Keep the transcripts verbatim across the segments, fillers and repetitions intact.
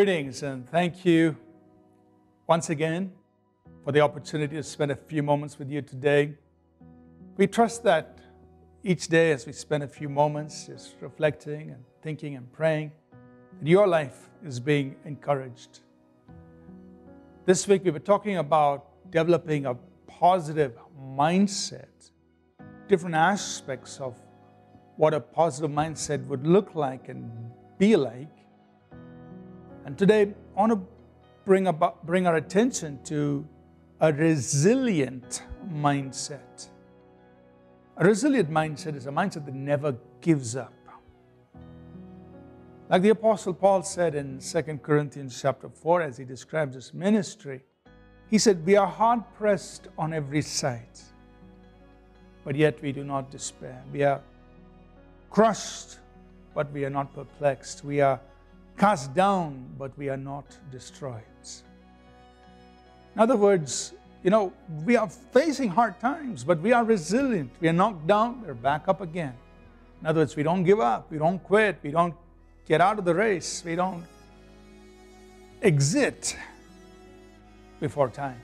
Greetings and thank you once again for the opportunity to spend a few moments with you today. We trust that each day as we spend a few moments just reflecting and thinking and praying, that your life is being encouraged. This week we were talking about developing a positive mindset, different aspects of what a positive mindset would look like and be like. And today, I want to bring, about, bring our attention to a resilient mindset. A resilient mindset is a mindset that never gives up. Like the Apostle Paul said in Second Corinthians chapter four, as he describes his ministry, he said, "We are hard-pressed on every side, but yet we do not despair. We are crushed, but we are not perplexed. We are cast down, but we are not destroyed." In other words, you know, we are facing hard times, but we are resilient. We are knocked down, we're back up again. In other words, we don't give up, we don't quit, we don't get out of the race, we don't exit before time.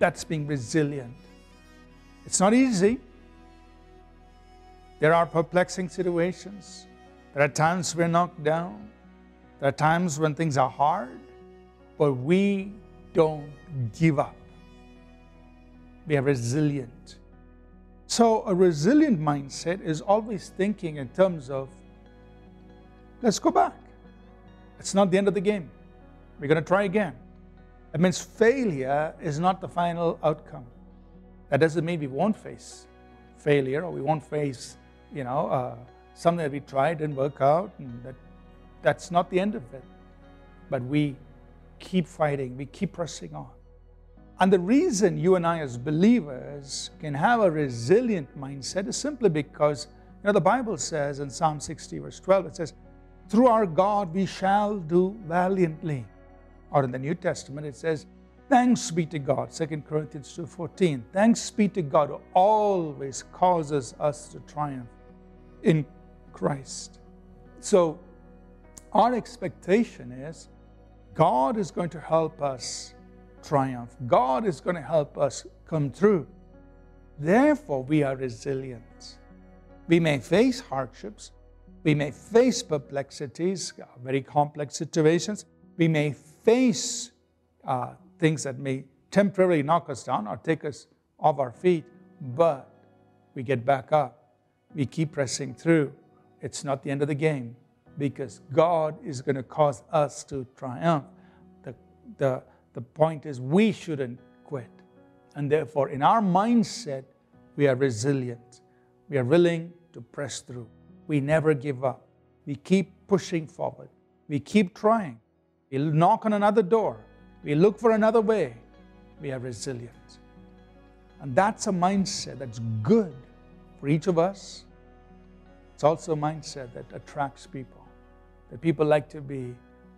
That's being resilient. It's not easy. There are perplexing situations. There are times we're knocked down. There are times when things are hard, but we don't give up. We are resilient. So a resilient mindset is always thinking in terms of, let's go back. It's not the end of the game. We're going to try again. That means failure is not the final outcome. That doesn't mean we won't face failure, or we won't face, you know, uh, something that we tried didn't work out, and that That's not the end of it. But we keep fighting, we keep pressing on. And the reason you and I as believers can have a resilient mindset is simply because, you know, the Bible says in Psalm sixty verse twelve, it says, "Through our God we shall do valiantly." Or in the New Testament it says, "Thanks be to God," Second Corinthians two fourteen, "Thanks be to God who always causes us to triumph in Christ." So our expectation is God is going to help us triumph. God is going to help us come through. Therefore, we are resilient. We may face hardships. We may face perplexities, very complex situations. We may face uh, things that may temporarily knock us down or take us off our feet, but we get back up. We keep pressing through. It's not the end of the game, because God is going to cause us to triumph. The, the, the point is, we shouldn't quit. And therefore, in our mindset, we are resilient. We are willing to press through. We never give up. We keep pushing forward. We keep trying. We knock on another door. We look for another way. We are resilient. And that's a mindset that's good for each of us. It's also a mindset that attracts people. That people like to be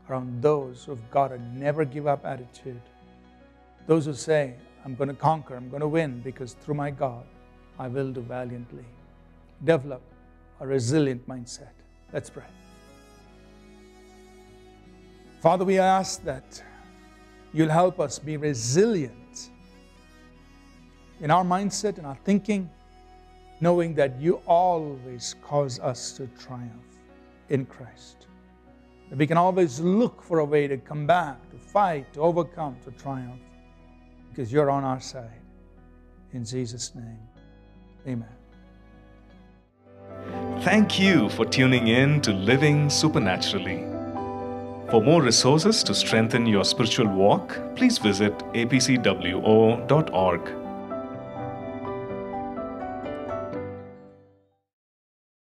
around those who've got a never give up attitude. Those who say, "I'm going to conquer, I'm going to win, because through my God, I will do valiantly." Develop a resilient mindset. Let's pray. Father, we ask that you'll help us be resilient in our mindset and our thinking, knowing that you always cause us to triumph in Christ. That we can always look for a way to come back, to fight, to overcome, to triumph, because you're on our side. In Jesus' name, amen. Thank you for tuning in to Living Supernaturally. For more resources to strengthen your spiritual walk, please visit A P C W O dot org.